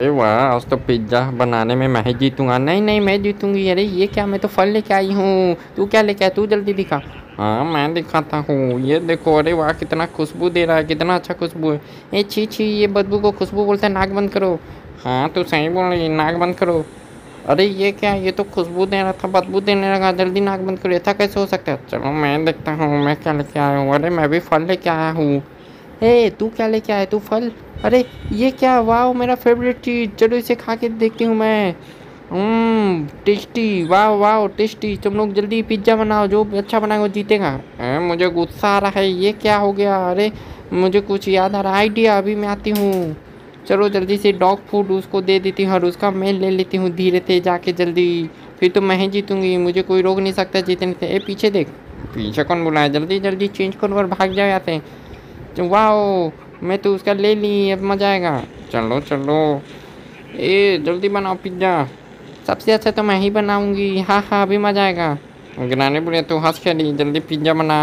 अरे वाह, आज तो पिज्जा बनाने में मैं जीतूंगा। नहीं नहीं मैं जीतूंगी। अरे ये क्या, मैं तो फल लेके आई हूँ। तू क्या लेके आया, तू जल्दी दिखा। हाँ मैं दिखाता हूँ, ये देखो। अरे वाह कितना खुशबू दे रहा है, कितना अच्छा खुशबू है। ए छी छी, ये बदबू को खुशबू बोलते हैं। नाक बंद करो। हाँ तू सही बोल रही, नाक बंद करो। अरे ये क्या, ये तो खुशबू दे रहा था, बदबू देने लगा। जल्दी नाक बंद करो, ऐसा कैसे हो सकता है। चलो मैं देखता हूँ मैं क्या लेके आया हूँ। अरे मैं भी फल लेके आया हूँ। ए तू क्या लेके आया, तू फल। अरे ये क्या, वाह मेरा फेवरेट चीज़। चलो इसे खा के देखती हूँ मैं। टेस्टी, वाह वाह टेस्टी। तुम लोग जल्दी पिज्ज़ा बनाओ, जो अच्छा बनाएगा वो जीतेगा। मुझे गुस्सा आ रहा है, ये क्या हो गया। अरे मुझे कुछ याद आ रहा है, आइडिया अभी मैं आती हूँ। चलो जल्दी से डॉग फूड उसको दे देती हूँ और उसका मैं ले लेती हूँ धीरे से जाके जल्दी। फिर तो मैं ही जीतूँगी, मुझे कोई रोक नहीं सकता जीतने से। ए पीछे देख, पीछे कौन बुलाया। जल्दी जल्दी चेंज करो और भाग जाओ यहाँ से। वाह मैं तो उसका ले ली, अब मज़ा आएगा। चलो चलो ए जल्दी बनाओ पिज्ज़ा, सबसे अच्छा तो मैं ही बनाऊंगी। हाँ हाँ अभी मज़ा आएगा। गिराने बोले तो हंस खेली, जल्दी पिज्ज़ा बना।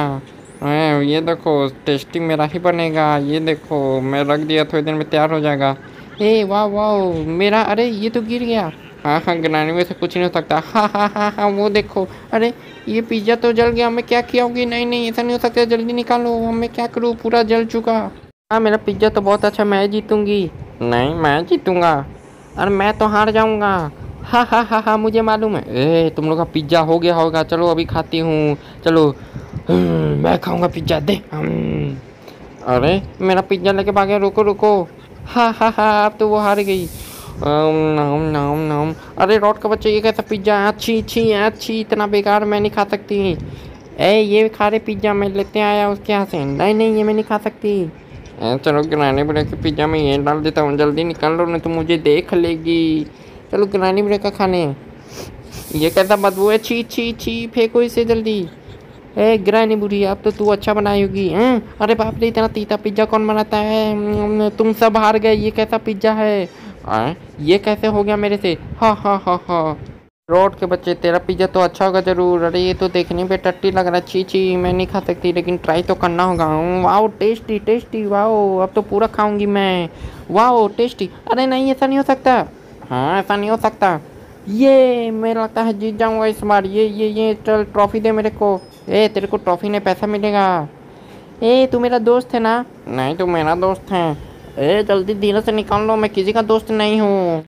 ये देखो टेस्टी मेरा ही बनेगा। ये देखो मैं रख दिया, थोड़ी देर में तैयार हो जाएगा। ए वाह वाह मेरा। अरे ये तो गिर गया। हाँ हाँ गिराने में से कुछ नहीं हो सकता। हाँ हाँ हाँ हाँ वो देखो। अरे ये पिज्ज़ा तो जल गया, मैं क्या किया होगी। नहीं नहीं ऐसा नहीं हो सकता, जल्दी निकालो। मैं क्या करूँ, पूरा जल चुका। हाँ मेरा पिज्ज़ा तो बहुत अच्छा, मैं जीतूँगी। नहीं मैं जीतूँगा और मैं तो हार जाऊँगा। हाँ हाँ हाँ हाँ मुझे मालूम है। ए तुम लोग का पिज्ज़ा हो गया होगा, चलो अभी खाती हूँ। चलो मैं खाऊंगा पिज्ज़ा दे। अरे मेरा पिज्ज़ा लेके भागे, रुको रुको। हाँ हाँ हाँ अब तो वो हार गई। नाम नाम नाम। अरे रोट का बच्चा, ये कैसा पिज्ज़ा। अच्छी अच्छी अच्छी, इतना बेकार मैं नहीं खा सकती। ए ये खा रहे पिज्ज़ा, मैं लेते आया उसके यहाँ से। नहीं नहीं ये मैं नहीं खा सकती। चलो गिराने बोले कि पिज्ज़ा में ये डाल देता हूँ, जल्दी निकाल लो नहीं तो मुझे देख लेगी। चलो गिरानी ब्रेक का खाने। ये कैसा बदबू है, छी छी छी, फेंको इसे जल्दी। ए गिरानी बुरी, अब तो तू अच्छा बनाई होगी। अरे बाप रे इतना तीता पिज्ज़ा कौन बनाता है। तुम सब हार गए, ये कैसा पिज्ज़ा है। ये कैसे हो गया मेरे से। हाँ हाँ हाँ हाँ रोड के बच्चे, तेरा पिज्ज़ा तो अच्छा होगा ज़रूर। अरे ये तो देखने में टट्टी लग रहा है, छी छी मैं नहीं खा सकती, लेकिन ट्राई तो करना होगा। वाओ टेस्टी टेस्टी, वाओ अब तो पूरा खाऊंगी मैं। Wow tasty. अरे नहीं ऐसा नहीं हो सकता। हाँ ऐसा नहीं हो सकता। ये मेरा लगता है जीत जाऊंगा इस बार। ये चल ट्रॉफ़ी दे मेरे को। ए तेरे को ट्रॉफ़ी नहीं पैसा मिलेगा। ए तू मेरा दोस्त है ना। नहीं तू मेरा दोस्त है। ए जल्दी धीरे से निकाल लो, मैं किसी का दोस्त नहीं हूँ।